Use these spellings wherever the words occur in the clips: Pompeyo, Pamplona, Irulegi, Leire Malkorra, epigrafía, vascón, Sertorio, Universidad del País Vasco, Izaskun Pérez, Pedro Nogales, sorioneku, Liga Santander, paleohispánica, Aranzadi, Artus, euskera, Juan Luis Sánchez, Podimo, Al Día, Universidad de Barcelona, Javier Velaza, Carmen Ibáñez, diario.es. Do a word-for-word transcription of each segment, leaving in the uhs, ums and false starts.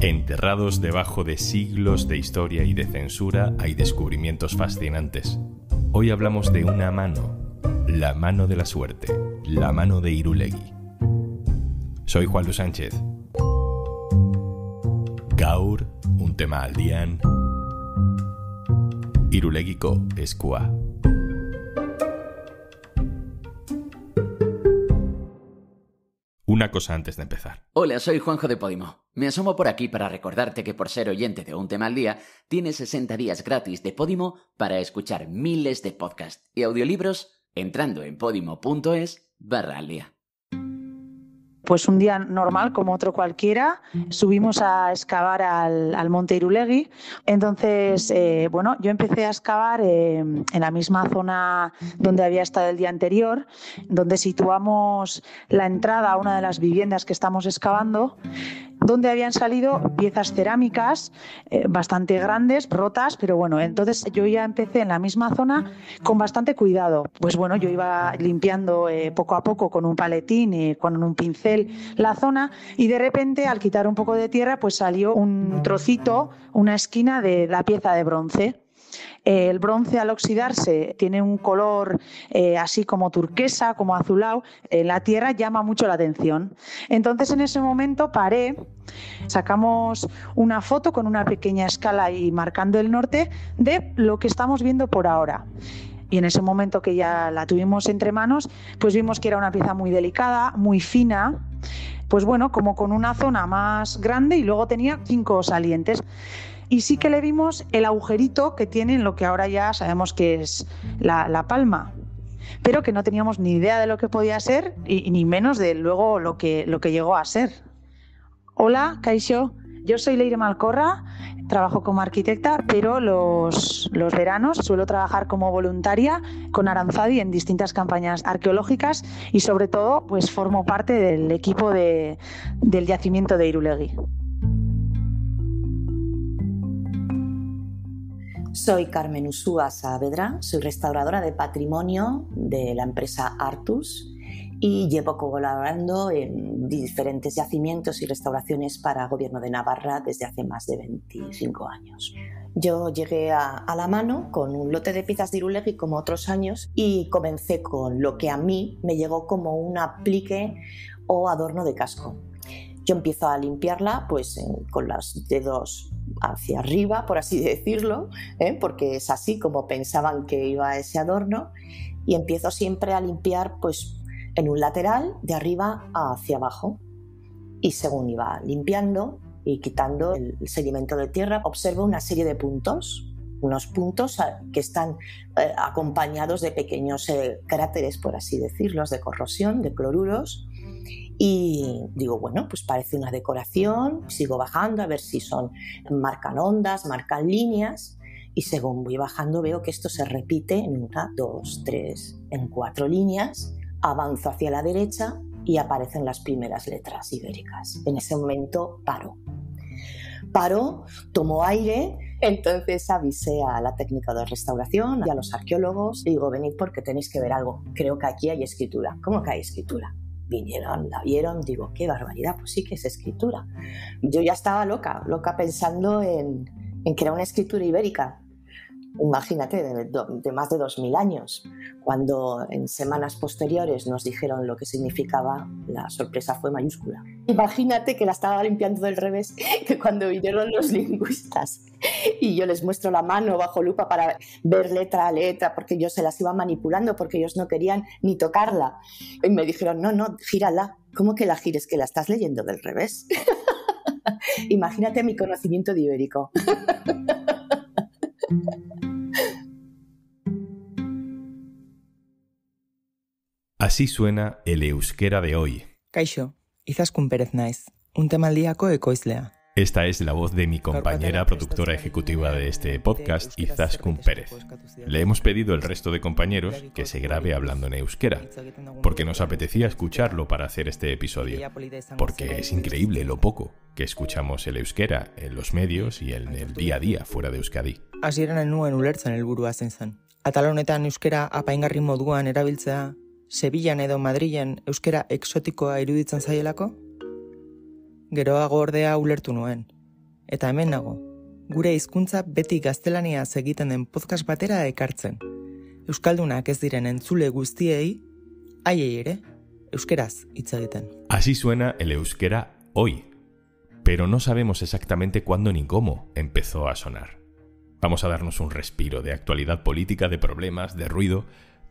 Enterrados debajo de siglos de historia y de censura hay descubrimientos fascinantes. Hoy hablamos de una mano, la mano de la suerte, la mano de Irulegi. Soy Juan Luis Sánchez. Gaur, un tema aldian, Irulegiko eskua. Una cosa antes de empezar. Hola, soy Juanjo de Podimo. Me asomo por aquí para recordarte que por ser oyente de Un Tema al Día, tienes sesenta días gratis de Podimo para escuchar miles de podcasts y audiolibros entrando en podimo.es barra al día. Pues un día normal, como otro cualquiera, subimos a excavar al, al monte Irulegi. Entonces, eh, bueno, yo empecé a excavar eh, en la misma zona donde había estado el día anterior, donde situamos la entrada a una de las viviendas que estamos excavando, donde habían salido piezas cerámicas eh, bastante grandes, rotas, pero bueno, entonces yo ya empecé en la misma zona con bastante cuidado. Pues bueno, yo iba limpiando eh, poco a poco con un paletín, eh, con un pincel la zona, y de repente al quitar un poco de tierra pues salió un trocito, una esquina de la pieza de bronce. El bronce al oxidarse tiene un color eh, así como turquesa, como azulado. Eh, la tierra llama mucho la atención. Entonces en ese momento paré, sacamos una foto con una pequeña escala y marcando el norte de lo que estamos viendo por ahora. Y en ese momento que ya la tuvimos entre manos, pues vimos que era una pieza muy delicada, muy fina, pues bueno, como con una zona más grande y luego tenía cinco salientes. Y sí que le vimos el agujerito que tiene en lo que ahora ya sabemos que es la, la palma, pero que no teníamos ni idea de lo que podía ser y, y ni menos de luego lo que, lo que llegó a ser. Hola, Kaixo. Yo soy Leire Malkorra, trabajo como arquitecta, pero los, los veranos suelo trabajar como voluntaria con Aranzadi en distintas campañas arqueológicas y sobre todo pues formo parte del equipo de, del yacimiento de Irulegi. Soy Carmen Usúa Saavedra, soy restauradora de patrimonio de la empresa Artus y llevo colaborando en diferentes yacimientos y restauraciones para Gobierno de Navarra desde hace más de veinticinco años. Yo llegué a, a la mano con un lote de piezas de Irulegi como otros años y comencé con lo que a mí me llegó como un aplique o adorno de casco. Yo empiezo a limpiarla pues, con los dedos hacia arriba, por así decirlo, ¿eh? Porque es así como pensaban que iba ese adorno, y empiezo siempre a limpiar pues, en un lateral, de arriba hacia abajo. Y según iba limpiando y quitando el sedimento de tierra, observo una serie de puntos, unos puntos que están eh, acompañados de pequeños eh, cráteres, por así decirlos, de corrosión, de cloruros. Y digo, bueno, pues parece una decoración, sigo bajando a ver si son, marcan ondas, marcan líneas, y según voy bajando veo que esto se repite en una, dos, tres, en cuatro líneas, avanzo hacia la derecha y aparecen las primeras letras ibéricas. En ese momento paro. Paro, tomo aire, entonces avisé a la técnica de restauración y a los arqueólogos, digo, venid porque tenéis que ver algo, creo que aquí hay escritura. ¿Cómo que hay escritura? Vinieron, la vieron, digo, qué barbaridad, pues sí que es escritura. Yo ya estaba loca, loca pensando en, en que era una escritura ibérica. Imagínate, de, de más de dos mil años. Cuando en semanas posteriores nos dijeron lo que significaba, la sorpresa fue mayúscula. Imagínate que la estaba limpiando del revés, que cuando vinieron los lingüistas y yo les muestro la mano bajo lupa para ver letra a letra, porque yo se las iba manipulando, porque ellos no querían ni tocarla. Y me dijeron, no, no, gírala. ¿Cómo que la gires? Que la estás leyendo del revés. Imagínate mi conocimiento de ibérico. Así suena el euskera de hoy. Kaixo, Izaskun Pérez naiz, un tema aldiako ekoizlea. Esta es la voz de mi compañera productora ejecutiva de este podcast, Izaskun Pérez. Le hemos pedido al resto de compañeros que se grabe hablando en euskera, porque nos apetecía escucharlo para hacer este episodio, porque es increíble lo poco que escuchamos el euskera en los medios y en el día a día fuera de Euskadi. Hasieran en nuen ulertzen helburua zein zen. Atal honetan euskera apaingarri moduan erabiltzea, Sevillan edo Madrilen euskera exotikoa iruditzen zaielako? geroago ordea ulertu nuen. Eta hemen nago, gure hizkuntza beti gaztelaniaz egiten den podcast batera ekartzen. Euskaldunak ez diren entzule guztiei, haiei ere, euskeraz hitz egiten. Así suena el euskera hoy, pero no sabemos exactamente cuándo ni cómo empezó a sonar. Vamos a darnos un respiro de actualidad política, de problemas, de ruido,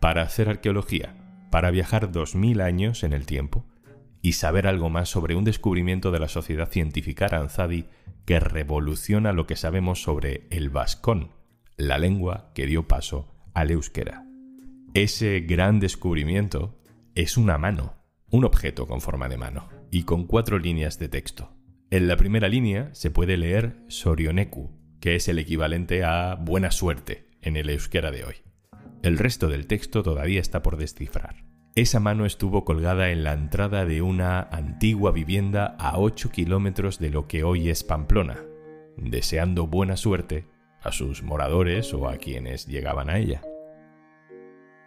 para hacer arqueología, para viajar dos mil años en el tiempo y saber algo más sobre un descubrimiento de la sociedad científica Aranzadi que revoluciona lo que sabemos sobre el vascón, la lengua que dio paso al euskera. Ese gran descubrimiento es una mano, un objeto con forma de mano y con cuatro líneas de texto. En la primera línea se puede leer sorioneku, que es el equivalente a buena suerte en el euskera de hoy. El resto del texto todavía está por descifrar. Esa mano estuvo colgada en la entrada de una antigua vivienda a ocho kilómetros de lo que hoy es Pamplona, deseando buena suerte a sus moradores o a quienes llegaban a ella.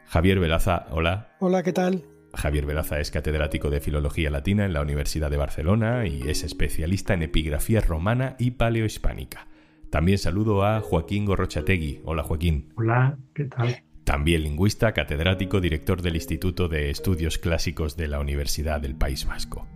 Javier Velaza, hola. Hola, ¿qué tal? Javier Velaza es catedrático de Filología Latina en la Universidad de Barcelona y es especialista en epigrafía romana y paleohispánica. También saludo a Joaquín Gorrochategui. Hola, Joaquín. Hola, ¿qué tal? También lingüista, catedrático, director del Instituto de Estudios Clásicos de la Universidad del País Vasco.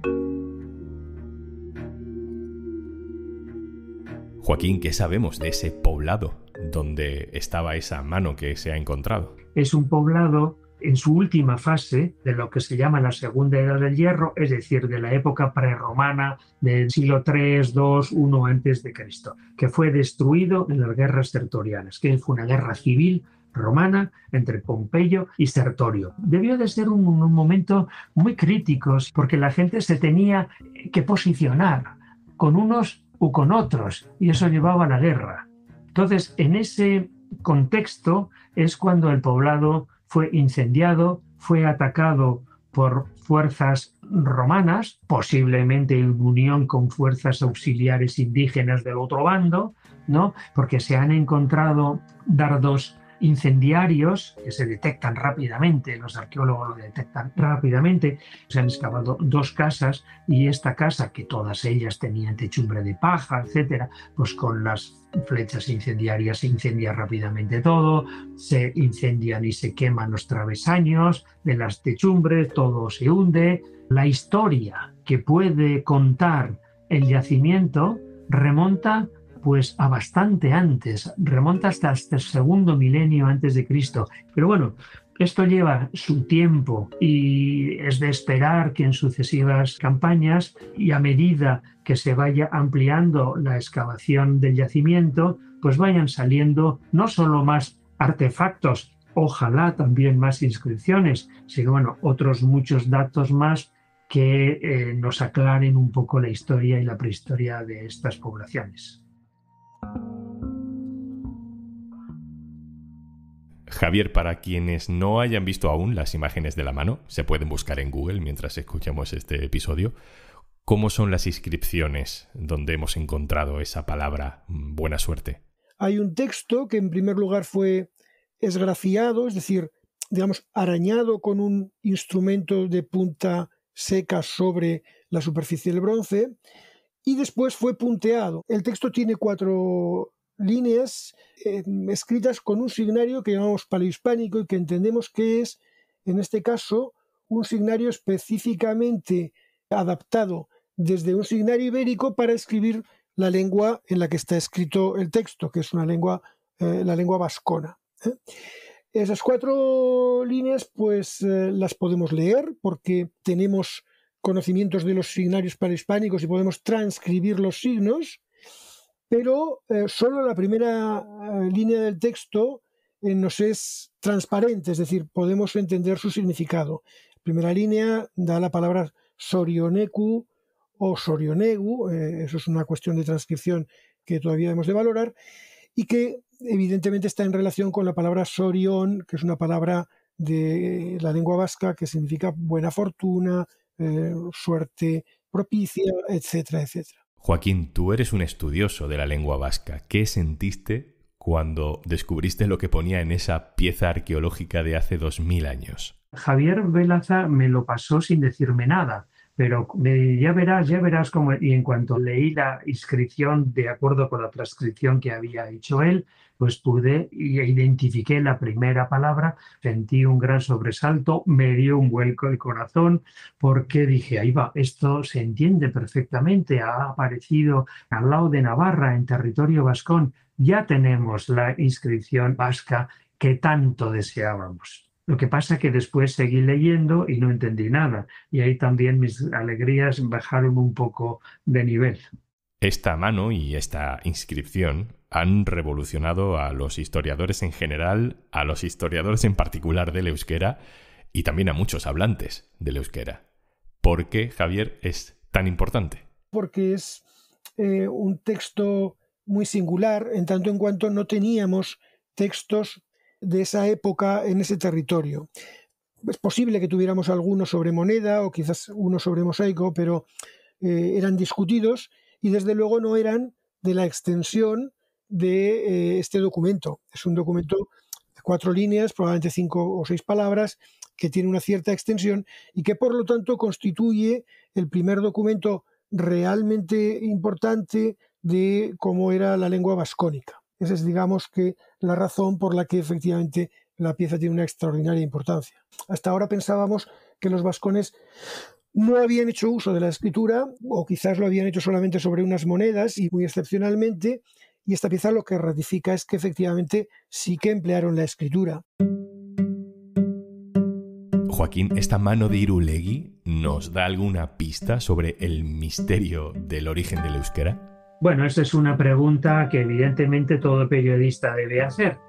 Joaquín, ¿qué sabemos de ese poblado donde estaba esa mano que se ha encontrado? Es un poblado en su última fase de lo que se llama la Segunda Edad del Hierro, es decir, de la época prerromana del siglo tres, dos, uno antes de Cristo, que fue destruido en las guerras sertorianas, que fue una guerra civil romana entre Pompeyo y Sertorio. Debió de ser un, un momento muy crítico porque la gente se tenía que posicionar con unos u con otros y eso llevaba a la guerra. Entonces, en ese contexto es cuando el poblado fue incendiado, fue atacado por fuerzas romanas, posiblemente en unión con fuerzas auxiliares indígenas del otro bando, ¿no? Porque se han encontrado dardos incendiarios que se detectan rápidamente, los arqueólogos lo detectan rápidamente. Se han excavado dos casas y esta casa, que todas ellas tenían techumbre de paja, etcétera, pues con las flechas incendiarias se incendia rápidamente todo, se incendian y se queman los travesaños de las techumbres, todo se hunde. La historia que puede contar el yacimiento remonta pues a bastante antes, remonta hasta el segundo milenio antes de Cristo. Pero bueno, esto lleva su tiempo y es de esperar que en sucesivas campañas y a medida que se vaya ampliando la excavación del yacimiento, pues vayan saliendo no solo más artefactos, ojalá también más inscripciones, sino bueno, otros muchos datos más que eh, nos aclaren un poco la historia y la prehistoria de estas poblaciones. Javier, para quienes no hayan visto aún las imágenes de la mano, se pueden buscar en Google mientras escuchamos este episodio. ¿Cómo son las inscripciones donde hemos encontrado esa palabra buena suerte? Hay un texto que en primer lugar fue esgrafiado, es decir, digamos, arañado con un instrumento de punta seca sobre la superficie del bronce y después fue punteado. El texto tiene cuatro líneas eh, escritas con un signario que llamamos paleohispánico y que entendemos que es, en este caso, un signario específicamente adaptado desde un signario ibérico para escribir la lengua en la que está escrito el texto, que es una lengua, eh, la lengua vascona. ¿eh? Esas cuatro líneas pues eh, las podemos leer porque tenemos conocimientos de los signarios paleohispánicos y podemos transcribir los signos. Pero eh, solo la primera eh, línea del texto eh, nos es transparente, es decir, podemos entender su significado. La primera línea da la palabra sorioneku o sorionegu, eh, eso es una cuestión de transcripción que todavía debemos de valorar, y que evidentemente está en relación con la palabra sorion, que es una palabra de la lengua vasca que significa buena fortuna, eh, suerte propicia, etcétera, etcétera. Joaquín, tú eres un estudioso de la lengua vasca. ¿Qué sentiste cuando descubriste lo que ponía en esa pieza arqueológica de hace dos mil años? Javier Velaza me lo pasó sin decirme nada, Pero eh, ya verás, ya verás cómo... Y en cuanto leí la inscripción, de acuerdo con la transcripción que había hecho él, pues pude, identifiqué la primera palabra, sentí un gran sobresalto, me dio un vuelco el corazón, porque dije, ahí va, esto se entiende perfectamente, ha aparecido al lado de Navarra, en territorio vascón, ya tenemos la inscripción vasca que tanto deseábamos. Lo que pasa es que después seguí leyendo y no entendí nada. Y ahí también mis alegrías bajaron un poco de nivel. Esta mano y esta inscripción han revolucionado a los historiadores en general, a los historiadores en particular del euskera y también a muchos hablantes del euskera. ¿Por qué, Javier, es tan importante? Porque es eh, un texto muy singular, en tanto en cuanto no teníamos textos de esa época en ese territorio. Es posible que tuviéramos alguno sobre moneda o quizás uno sobre mosaico, pero eh, eran discutidos y desde luego no eran de la extensión de eh, este documento. Es un documento de cuatro líneas, probablemente cinco o seis palabras, que tiene una cierta extensión y que por lo tanto constituye el primer documento realmente importante de cómo era la lengua vascónica. Esa es, digamos, que la razón por la que efectivamente la pieza tiene una extraordinaria importancia. Hasta ahora pensábamos que los vascones no habían hecho uso de la escritura, o quizás lo habían hecho solamente sobre unas monedas, y muy excepcionalmente, y esta pieza lo que ratifica es que efectivamente sí que emplearon la escritura. Joaquín, esta mano de Irulegi nos da alguna pista sobre el misterio del origen del euskera. Bueno, esta es una pregunta que evidentemente todo periodista debe hacer,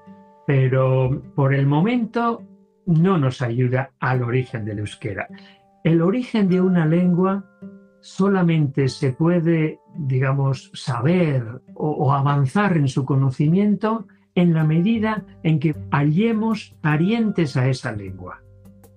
pero por el momento no nos ayuda al origen del euskera. El origen de una lengua solamente se puede, digamos, saber o, o avanzar en su conocimiento en la medida en que hallemos parientes a esa lengua.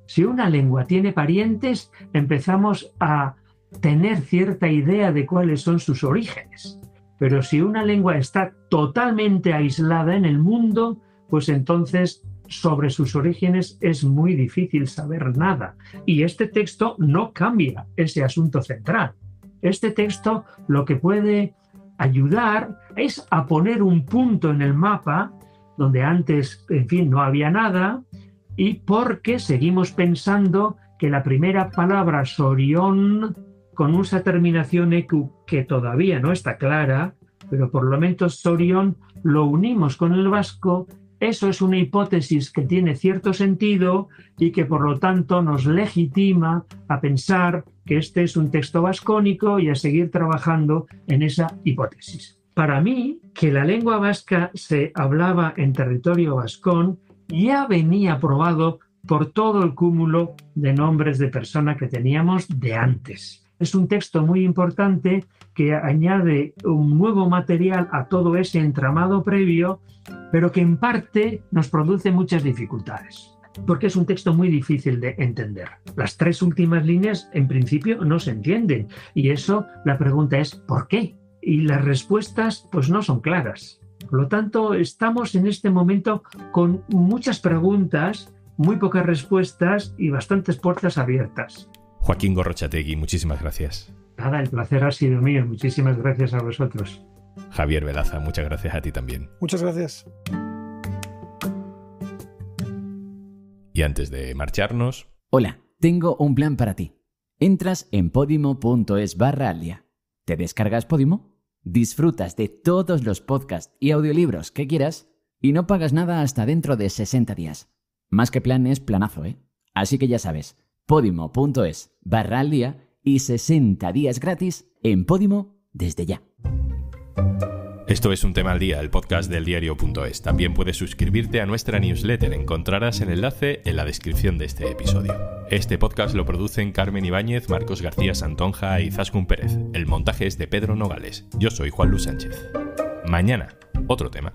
Si una lengua tiene parientes, empezamos a tener cierta idea de cuáles son sus orígenes. Pero si una lengua está totalmente aislada en el mundo, pues entonces sobre sus orígenes es muy difícil saber nada. Y este texto no cambia ese asunto central. Este texto lo que puede ayudar es a poner un punto en el mapa donde antes, en fin, no había nada, y porque seguimos pensando que la primera palabra sorión, con una terminación eku que todavía no está clara, pero por lo menos sorión lo unimos con el vasco, eso es una hipótesis que tiene cierto sentido y que por lo tanto nos legitima a pensar que este es un texto vascónico y a seguir trabajando en esa hipótesis. Para mí, que la lengua vasca se hablaba en territorio vascón ya venía probado por todo el cúmulo de nombres de persona que teníamos de antes. Es un texto muy importante que añade un nuevo material a todo ese entramado previo, pero que en parte nos produce muchas dificultades, porque es un texto muy difícil de entender. Las tres últimas líneas, en principio, no se entienden, y eso, la pregunta es ¿por qué? Y las respuestas, pues, no son claras. Por lo tanto, estamos en este momento con muchas preguntas, muy pocas respuestas y bastantes puertas abiertas. Joaquín Gorrochategui, muchísimas gracias. Nada, el placer ha sido mío. Muchísimas gracias a vosotros. Javier Velaza, muchas gracias a ti también. Muchas gracias. Y antes de marcharnos... Hola, tengo un plan para ti. Entras en podimo.es barra alia. ¿Te descargas Podimo? Disfrutas de todos los podcasts y audiolibros que quieras y no pagas nada hasta dentro de sesenta días. Más que plan es planazo, ¿eh? Así que ya sabes... Podimo.es barra al día y sesenta días gratis en Podimo desde ya. Esto es Un Tema al Día, el podcast del diario punto es. También puedes suscribirte a nuestra newsletter. Encontrarás el enlace en la descripción de este episodio. Este podcast lo producen Carmen Ibáñez, Marcos García Santonja y Izaskun Pérez. El montaje es de Pedro Nogales. Yo soy Juan Luis Sánchez. Mañana, otro tema.